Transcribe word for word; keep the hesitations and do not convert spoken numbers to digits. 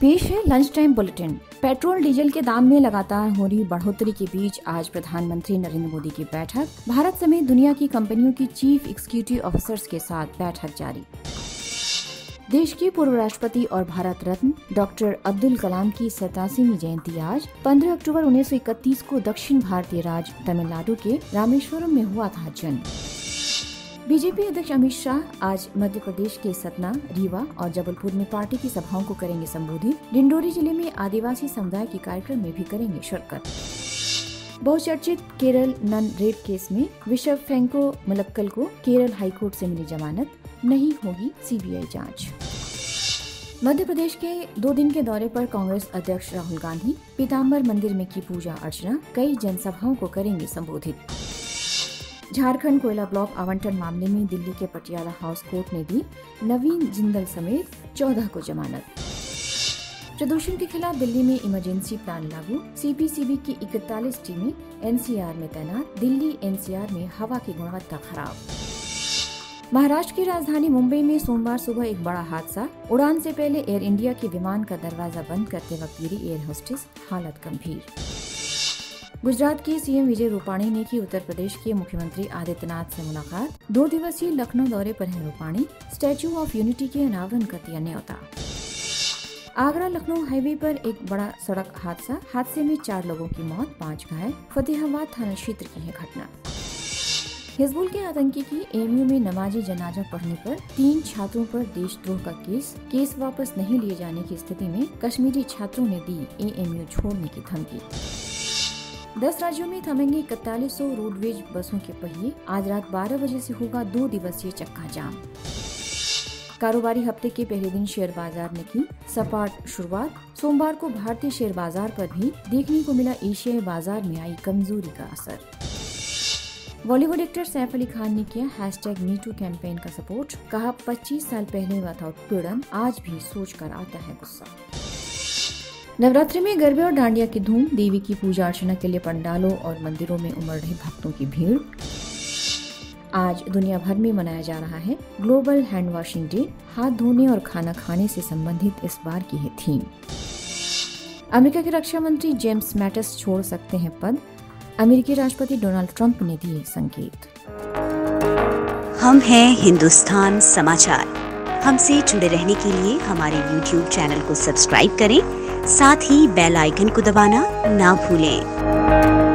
पेश है lunch time bulletin. Petrol diesel के दाम में लगातार हो रही बढ़ोतरी के बीच आज प्रधानमंत्री नरेंद्र मोदी की बैठक, भारत समेत दुनिया की कंपनियों की चीफ एग्जीक्यूटिव ऑफिसर्स के साथ बैठक जारी। देश की पूर्व राष्ट्रपति और भारत रत्न डॉक्टर अब्दुल कलाम की सतासीवीं जयंती आज पंद्रह अक्टूबर उन्नीस सौ इकतीस को दक्षिण भारतीय राज्य तमिलनाडु के रामेश्वरम में हुआ था जन्म। बीजेपी अध्यक्ष अमित शाह आज मध्य प्रदेश के सतना, रीवा और जबलपुर में पार्टी की सभाओं को करेंगे संबोधित। डिंडोरी जिले में आदिवासी समुदाय के कार्यक्रम में भी करेंगे शिरकत। बहुचर्चित केरल नन रेप केस में बिशप फ्रेंको मलक्कल को केरल हाईकोर्ट से मिली जमानत, नहीं होगी सीबीआई जांच। मध्य प्रदेश के दो दिन के दौरे पर कांग्रेस अध्यक्ष राहुल गांधी पीताम्बर मंदिर में की पूजा अर्चना, कई जनसभाओं को करेंगे संबोधित। झारखंड कोयला ब्लॉक आवंटन मामले में दिल्ली के पटियाला हाउस कोर्ट ने दी नवीन जिंदल समेत चौदह को जमानत। प्रदूषण के खिलाफ दिल्ली में इमरजेंसी प्लान लागू, सीपीसीबी की इकतालीस टीमें एनसीआर में तैनात, दिल्ली एनसीआर में हवा की गुणवत्ता खराब। महाराष्ट्र की राजधानी मुंबई में सोमवार सुबह एक बड़ा हादसा, उड़ान से पहले एयर इंडिया के विमान का दरवाजा बंद करते वक्त गिरी एयर होस्टेस, हालत गंभीर। गुजरात के सीएम विजय रुपाणी ने की उत्तर प्रदेश के मुख्यमंत्री आदित्यनाथ से मुलाकात, दो दिवसीय लखनऊ दौरे पर है रुपाणी, स्टैच्यू ऑफ यूनिटी के अनावरण का दिया न्योता। आगरा लखनऊ हाईवे पर एक बड़ा सड़क हादसा, हादसे में चार लोगों की मौत, पांच घायल, फतेहाबाद थाना क्षेत्र की है घटना। हिजबुल के आतंकी की एएमयू में नमाजी जनाजा पढ़ने पर तीन छात्रों पर देशद्रोह का केस, केस वापस नहीं लिए जाने की स्थिति में कश्मीरी छात्रों ने दी एएमयू छोड़ने की धमकी। दस राज्यों में थमेंगे इकतालीस सौ रोडवेज बसों के पहिए, आज रात बारह बजे से होगा दो दिवसीय चक्का जाम। कारोबारी हफ्ते के पहले दिन शेयर बाजार ने की सपाट शुरुआत, सोमवार को भारतीय शेयर बाजार पर भी देखने को मिला एशियाई बाजार में आई कमजोरी का असर। बॉलीवुड एक्टर सैफ अली खान ने किया hashtag me too campaign का सपोर्ट, कहा पच्चीस साल पहले हुआ था उत्पीड़न, आज भी सोच कर आता है गुस्सा। नवरात्रि में गरबे और डांडिया की धूम, देवी की पूजा अर्चना के लिए पंडालों और मंदिरों में उमड़ रही भक्तों की भीड़। आज दुनिया भर में मनाया जा रहा है ग्लोबल हैंड वॉशिंग डे, हाथ धोने और खाना खाने से संबंधित इस बार की है थीम। अमेरिका के रक्षा मंत्री जेम्स मैटिस छोड़ सकते हैं पद, अमेरिकी राष्ट्रपति डोनाल्ड ट्रंप ने दिए संकेत। हम हैं हिन्दुस्तान समाचार, हमसे जुड़े रहने के लिए हमारे यूट्यूब चैनल को सब्सक्राइब करें, साथ ही बेल आइकन को दबाना ना भूलें।